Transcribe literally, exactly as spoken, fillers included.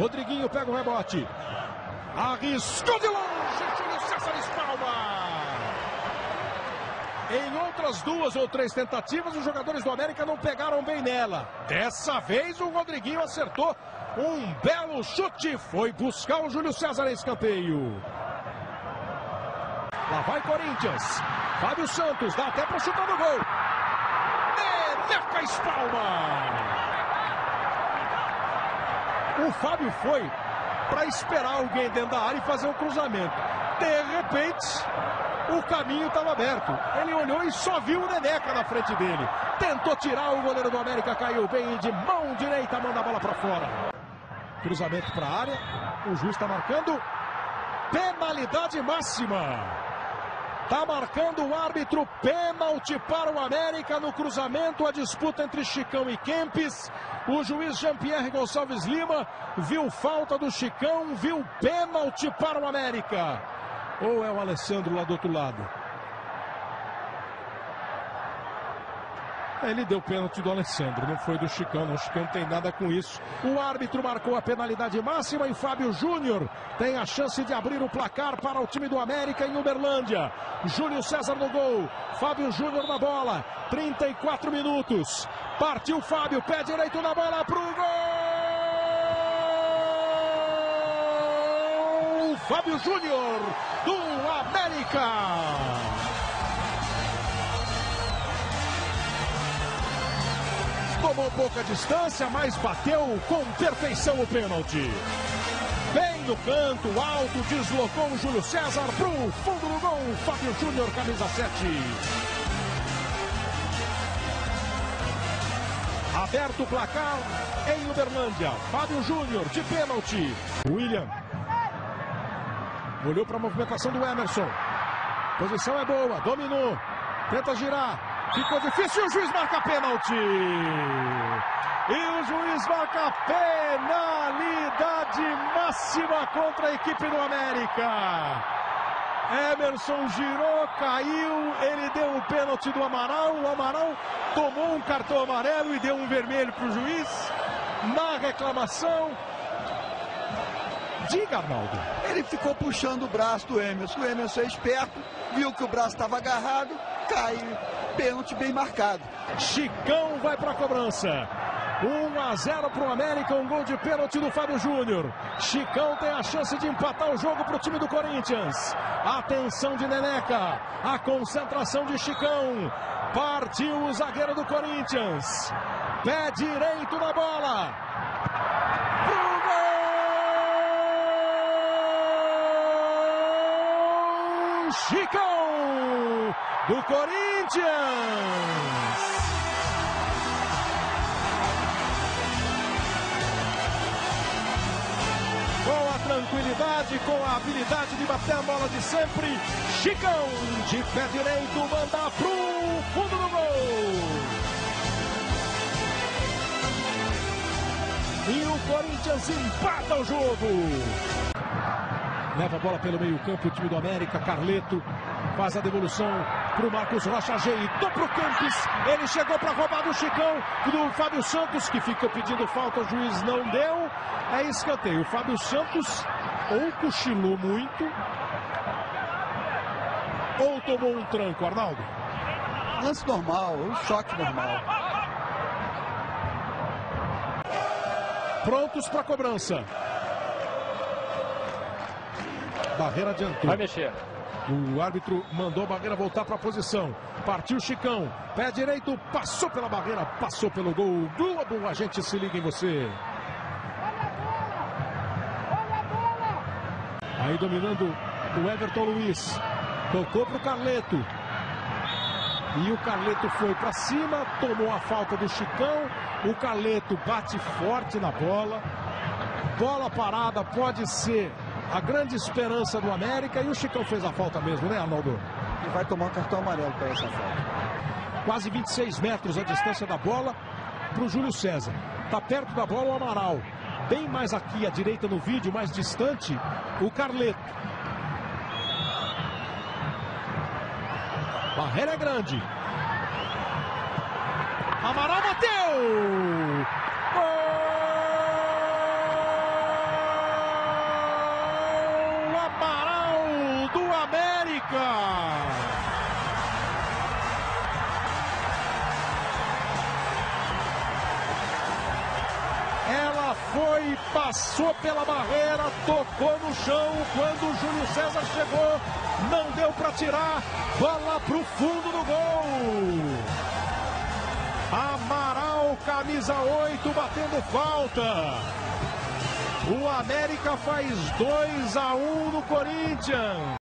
Rodriguinho pega o rebote. Arriscou de longe. Júlio César espalma. Em outras duas ou três tentativas, os jogadores do América não pegaram bem nela. Dessa vez, o Rodriguinho acertou um belo chute. Foi buscar o Júlio César em escanteio. Lá vai Corinthians. Fábio Santos dá até para chutar no gol. Neneca espalma. O Fábio foi para esperar alguém dentro da área e fazer um cruzamento. De repente, o caminho estava aberto. Ele olhou e só viu o Neneca na frente dele. Tentou tirar, o goleiro do América caiu bem de mão direita, manda a bola para fora. Cruzamento para a área. O juiz está marcando penalidade máxima. Está marcando o árbitro pênalti para o América no cruzamento. A disputa entre Chicão e Kempes. O juiz Jean-Pierre Gonçalves Lima viu falta do Chicão, viu pênalti para o América. Ou é o Alessandro lá do outro lado? Ele deu pênalti do Alessandro, não foi do Chicão, não. O Chicão não tem nada com isso. O árbitro marcou a penalidade máxima e Fábio Júnior tem a chance de abrir o placar para o time do América em Uberlândia. Júlio César no gol, Fábio Júnior na bola, trinta e quatro minutos. Partiu Fábio, pé direito na bola pro gol! Fábio Júnior do América. Tomou pouca distância, mas bateu com perfeição o pênalti. Bem no canto, alto, deslocou o Júlio César pro fundo do gol. Fábio Júnior, camisa sete. Aberto o placar em Uberlândia. Fábio Júnior de pênalti. William olhou para a movimentação do Emerson. Posição é boa, dominou. Tenta girar. Ficou difícil e o juiz marca pênalti. E o juiz marca penalidade máxima contra a equipe do América. Emerson girou, caiu, ele deu um pênalti do Amaral. O Amaral tomou um cartão amarelo e deu um vermelho para o juiz. Na reclamação... Diga, Arnaldo. Ele ficou puxando o braço do Emerson. O Emerson é esperto, viu que o braço estava agarrado, caiu. Pênalti bem marcado. Chicão vai para a cobrança. um a zero para o América, um gol de pênalti do Fábio Júnior. Chicão tem a chance de empatar o jogo para o time do Corinthians. Atenção de Neneca, a concentração de Chicão. Partiu o zagueiro do Corinthians. Pé direito na bola. Chicão do Corinthians. Com a tranquilidade, com a habilidade de bater a bola de sempre, Chicão de pé direito manda pro fundo do gol. E o Corinthians empata o jogo. Leva a bola pelo meio campo o time do América. Carleto faz a devolução para o Marcos Rocha Gentou para o Kempes. Ele chegou para roubar do Chicão, do Fábio Santos, que fica pedindo falta. O juiz não deu. É escanteio. O Fábio Santos ou cochilou muito ou tomou um tranco, Arnaldo. Lance normal, um choque normal. Prontos para a cobrança. Barreira adiantou. Vai mexer. O árbitro mandou a Barreira voltar para a posição. Partiu Chicão. Pé direito, passou pela Barreira, passou pelo gol. Globo, a gente se liga em você. Olha a bola! Olha a bola! Aí dominando o Everton Luiz. Tocou para o Carleto. E o Carleto foi para cima, tomou a falta do Chicão. O Carleto bate forte na bola. Bola parada, pode ser a grande esperança do América. E o Chicão fez a falta mesmo, né, Arnaldo? E vai tomar um cartão amarelo para essa falta. Quase vinte e seis metros a distância da bola para o Júlio César. Está perto da bola o Amaral. Bem mais aqui à direita no vídeo, mais distante, o Carleto. Barreira é grande. Amaral bateu! Gol! passou pela barreira, tocou no chão, quando o Júlio César chegou, não deu para tirar, bola pro fundo do gol. Amaral, camisa oito, batendo falta. O América faz dois a um no Corinthians.